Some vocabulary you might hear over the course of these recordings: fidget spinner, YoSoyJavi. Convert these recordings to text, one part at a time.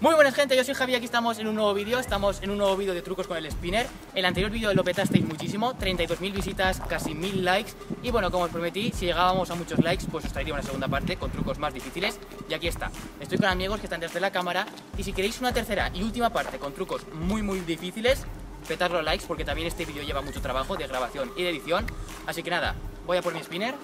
Muy buenas, gente, yo soy Javi, aquí estamos en un nuevo vídeo, de trucos con el spinner. El anterior vídeo lo petasteis muchísimo, 32.000 visitas, casi 1.000 likes. Y bueno, como os prometí, si llegábamos a muchos likes, pues os traería una segunda parte con trucos más difíciles. Y aquí está, estoy con amigos que están desde la cámara. Y si queréis una tercera y última parte con trucos muy difíciles, petad los likes, porque también este vídeo lleva mucho trabajo de grabación y de edición. Así que nada, voy a por mi spinner.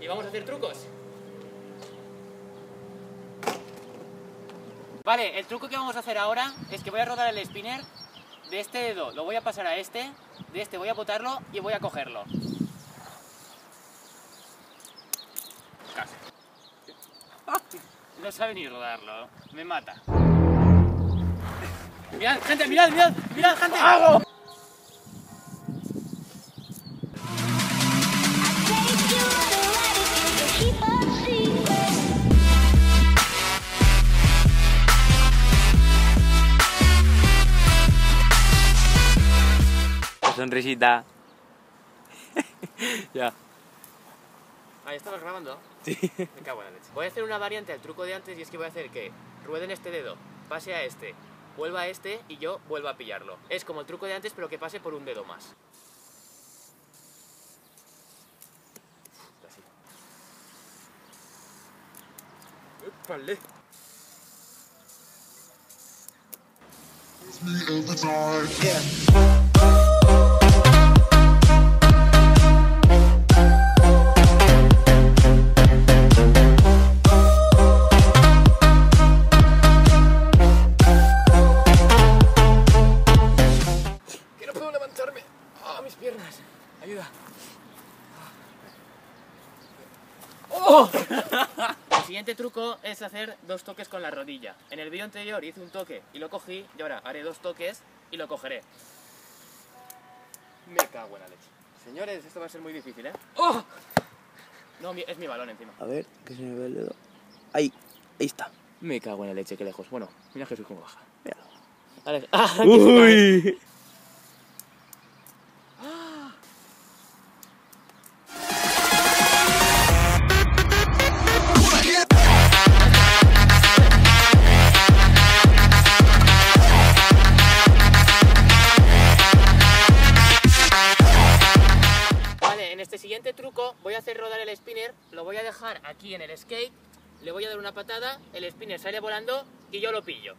Y vamos a hacer trucos. Vale, el truco que vamos a hacer ahora es que voy a rodar el spinner de este dedo. Lo voy a pasar a este, de este voy a botarlo y voy a cogerlo. Casi. No sabe ni rodarlo, me mata. Mirad, gente, mirad, gente. ¡Hago! Sonrisita. Ya. Ahí estabas grabando. Sí. Me cago en la leche. Voy a hacer una variante al truco de antes, y es que voy a hacer que rueden este dedo, pase a este, vuelva a este y yo vuelva a pillarlo. Es como el truco de antes, pero que pase por un dedo más. Así. Vale. Ayuda. ¡Oh! El siguiente truco es hacer dos toques con la rodilla. En el vídeo anterior hice un toque y lo cogí, y ahora haré dos toques y lo cogeré. Me cago en la leche. Señores, esto va a ser muy difícil, ¿eh? ¡Oh! No, es mi balón encima. A ver, que se me ve el dedo. Ahí, ahí está. Me cago en la leche, qué lejos. Bueno, mira Jesús cómo baja. Míralo. Vale. ¡Ah! ¡Uy! Voy a hacer rodar el spinner, lo voy a dejar aquí en el skate, le voy a dar una patada, el spinner sale volando y yo lo pillo.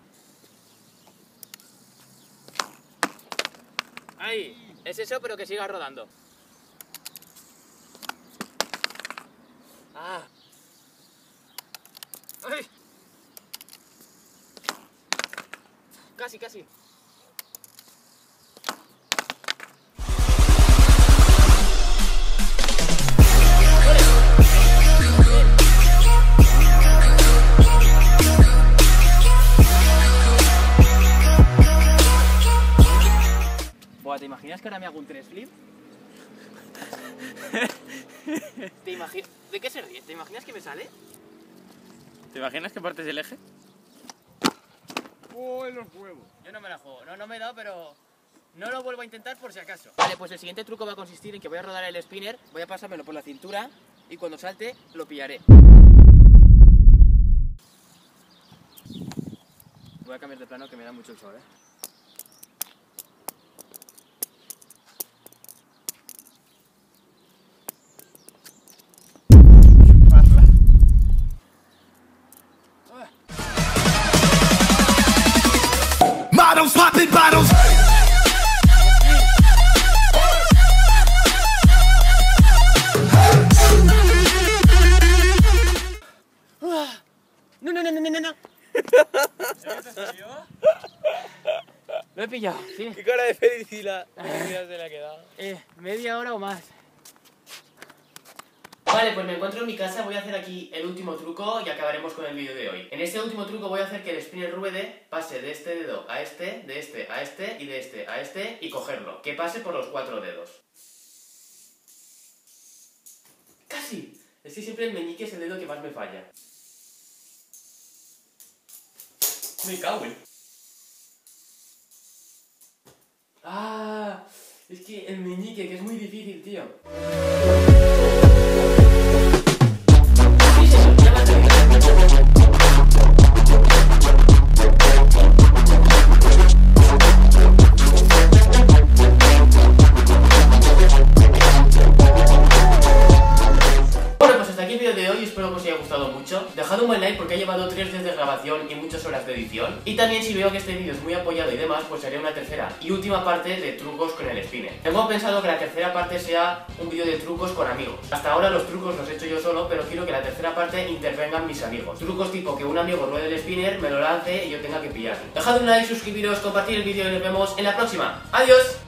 Ahí, es eso, pero que siga rodando. Ah. Ay. Casi. ¿Te imaginas que ahora me hago un 3 flip? ¿De qué se ríe? ¿Te imaginas que me sale? ¿Te imaginas que partes el eje? ¡Oh, en los huevos! Yo no me la juego, no me he dado, pero no lo vuelvo a intentar por si acaso. Vale, pues el siguiente truco va a consistir en que voy a rodar el spinner, voy a pasármelo por la cintura y cuando salte lo pillaré. Voy a cambiar de plano que me da mucho el sol, ¿eh? No. Lo he pillado, sí. Qué cara de felicidad se le ha quedado. Media hora o más. Vale, pues me encuentro en mi casa, voy a hacer aquí el último truco y acabaremos con el vídeo de hoy. En este último truco voy a hacer que el spinner ruede, pase de este dedo a este, de este a este y de este a este y cogerlo. Que pase por los 4 dedos. ¡Casi! Es que siempre el meñique es el dedo que más me falla. Me cago en... ¡Ah! Es que el meñique, que es muy difícil, tío. Dejad un buen like porque ha llevado 3 días de grabación y muchas horas de edición. Y también, si veo que este vídeo es muy apoyado y demás, pues haré una tercera y última parte de trucos con el spinner. Tengo pensado que la tercera parte sea un vídeo de trucos con amigos. Hasta ahora los trucos los he hecho yo solo, pero quiero que la tercera parte intervengan mis amigos. Trucos tipo que un amigo ruede el spinner, me lo lance y yo tenga que pillarlo. Dejad un like, suscribiros, compartir el vídeo y nos vemos en la próxima. ¡Adiós!